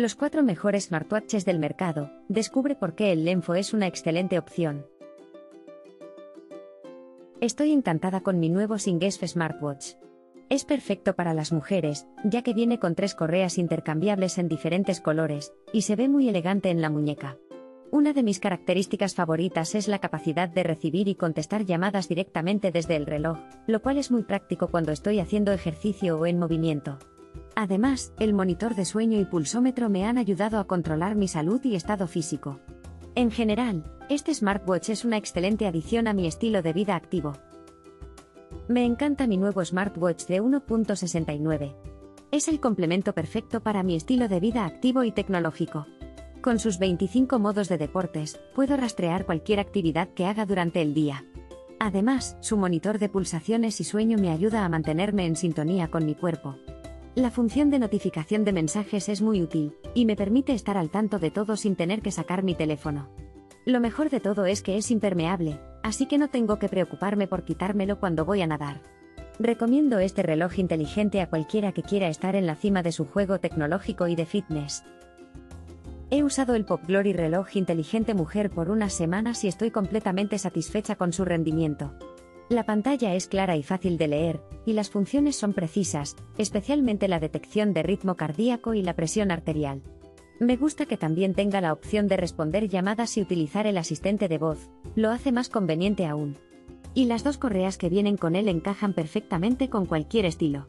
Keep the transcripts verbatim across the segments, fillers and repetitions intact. Los cuatro mejores smartwatches del mercado, descubre por qué el LEMFO es una excelente opción. Estoy encantada con mi nuevo XINGHESF Smartwatch. Es perfecto para las mujeres, ya que viene con tres correas intercambiables en diferentes colores, y se ve muy elegante en la muñeca. Una de mis características favoritas es la capacidad de recibir y contestar llamadas directamente desde el reloj, lo cual es muy práctico cuando estoy haciendo ejercicio o en movimiento. Además, el monitor de sueño y pulsómetro me han ayudado a controlar mi salud y estado físico. En general, este smartwatch es una excelente adición a mi estilo de vida activo. Me encanta mi nuevo smartwatch de uno punto sesenta y nueve. Es el complemento perfecto para mi estilo de vida activo y tecnológico. Con sus veinticinco modos de deportes, puedo rastrear cualquier actividad que haga durante el día. Además, su monitor de pulsaciones y sueño me ayuda a mantenerme en sintonía con mi cuerpo. La función de notificación de mensajes es muy útil, y me permite estar al tanto de todo sin tener que sacar mi teléfono. Lo mejor de todo es que es impermeable, así que no tengo que preocuparme por quitármelo cuando voy a nadar. Recomiendo este reloj inteligente a cualquiera que quiera estar en la cima de su juego tecnológico y de fitness. He usado el Popglory reloj inteligente mujer por unas semanas y estoy completamente satisfecha con su rendimiento. La pantalla es clara y fácil de leer, y las funciones son precisas, especialmente la detección de ritmo cardíaco y la presión arterial. Me gusta que también tenga la opción de responder llamadas y utilizar el asistente de voz, lo hace más conveniente aún. Y las dos correas que vienen con él encajan perfectamente con cualquier estilo.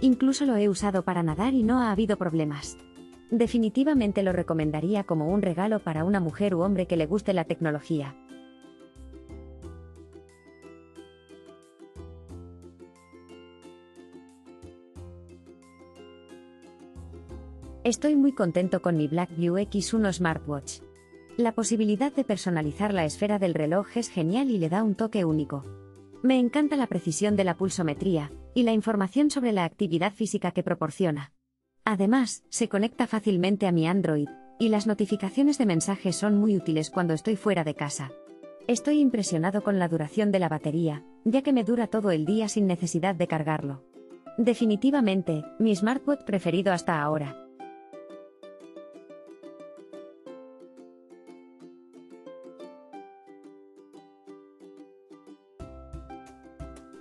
Incluso lo he usado para nadar y no ha habido problemas. Definitivamente lo recomendaría como un regalo para una mujer u hombre que le guste la tecnología. Estoy muy contento con mi Blackview X uno Smartwatch. La posibilidad de personalizar la esfera del reloj es genial y le da un toque único. Me encanta la precisión de la pulsometría, y la información sobre la actividad física que proporciona. Además, se conecta fácilmente a mi Android, y las notificaciones de mensajes son muy útiles cuando estoy fuera de casa. Estoy impresionado con la duración de la batería, ya que me dura todo el día sin necesidad de cargarlo. Definitivamente, mi smartwatch preferido hasta ahora.